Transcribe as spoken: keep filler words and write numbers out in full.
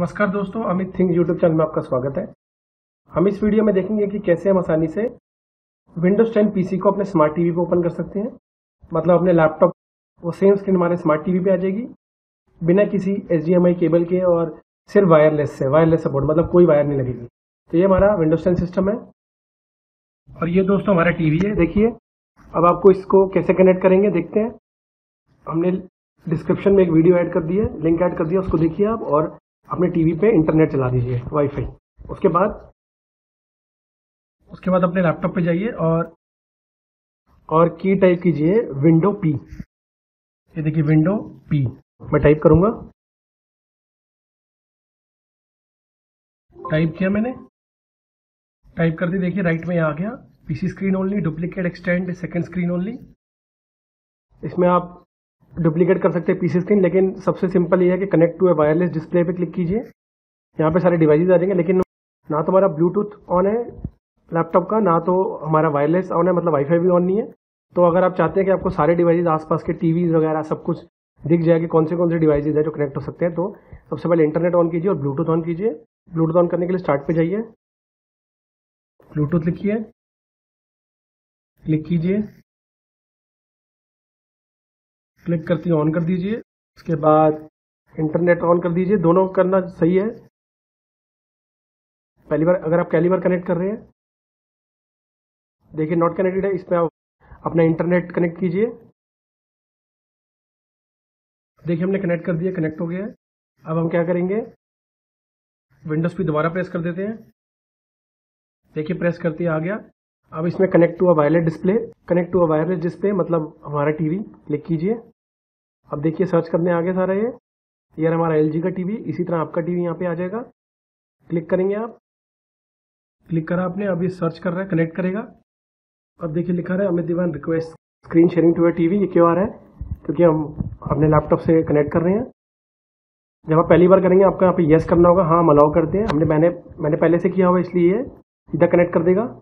नमस्कार दोस्तों, Amit things YouTube channel में आपका स्वागत है। हम इस वीडियो में देखेंगे कि कैसे हम आसानी से विंडोज टेन पीसी को अपने स्मार्ट टीवी पे ओपन कर सकते हैं। मतलब अपने लैपटॉप वो सेम स्क्रीन हमारे स्मार्ट टीवी पे आ जाएगी बिना किसी H D M I cable के और सिर्फ वायरलेस से वायरलेस सपोर्ट, मतलब कोई वायर नहीं लगेगी। तो ये हमारा विंडोज टेन सिस्टम है और ये दोस्तों हमारा टीवी है। देखिए अब आपको इसको कैसे कनेक्ट करेंगे देखते हैं। हमने डिस्क्रिप्शन में एक वीडियो ऐड कर दिया, लिंक ऐड कर दिया, उसको देखिए आप और अपने टीवी पे इंटरनेट चला दीजिए वाईफाई। उसके बाद उसके बाद अपने लैपटॉप पे जाइए और और की टाइप कीजिए विंडो पी। ये देखिए विंडो पी मैं टाइप करूंगा, टाइप किया मैंने, टाइप कर दी। देखिए राइट में आ गया PC screen only, duplicate extend second screen only. इसमें आप डुप्लीकेट कर सकते हैं पीसी स्क्रीन, लेकिन सबसे सिंपल ये है कि connect to a wireless display पे क्लिक कीजिए। यहाँ पे सारे डिवाइसेज आ जाएंगे, लेकिन ना तो हमारा ब्लूटूथ ऑन है लैपटॉप का, ना तो हमारा वायरलेस ऑन है, मतलब वाईफाई भी ऑन नहीं है। तो अगर आप चाहते हैं कि आपको सारे डिवाइसेज आसपास के टीवी वगैरह सब कुछ दिख जाए कि कौन से कौन से डिवाइसेज है जो कनेक्ट हो सकते हैं, तो सबसे पहले इंटरनेट ऑन कीजिए और ब्लूटूथ ऑन कीजिए। ब्लूटूथ ऑन करने के लिए स्टार्ट पे जाइए, ब्लूटूथ लिखिए, क्लिक कीजिए, क्लिक करते ही ऑन कर दीजिए। उसके बाद इंटरनेट ऑन कर दीजिए, दोनों करना सही है। पहली बार अगर आप पहली बार कनेक्ट कर रहे हैं, देखिए नॉट कनेक्टेड है, इसमें आप अपना इंटरनेट कनेक्ट कीजिए। देखिए हमने कनेक्ट कर दिया, कनेक्ट हो गया है। अब हम क्या करेंगे, विंडोज पे दोबारा प्रेस कर देते हैं। देखिए प्रेस करते ही आ गया। अब इसमें connect to a wireless display, connect to a wireless display मतलब हमारा टीवी क्लिक कीजिए। अब देखिए सर्च करने आ गया सारा, ये यार हमारा एल जी का टीवी, इसी तरह आपका टीवी यहाँ पे आ जाएगा। क्लिक करेंगे आप, क्लिक करा आपने, अब ये सर्च कर रहा है, कनेक्ट करेगा। अब देखिए लिखा रहा है Amit Diwan request screen sharing to a TV. ये क्यों आ रहा है, क्योंकि हम अपने लैपटॉप से कनेक्ट कर रहे हैं। जब आप पहली बार करेंगे आपको यहाँ पे येस करना होगा, हाँ हम अलाउ करते हैं। हमने मैंने मैंने पहले से किया हुआ इसलिए ये सीधा कनेक्ट कर देगा।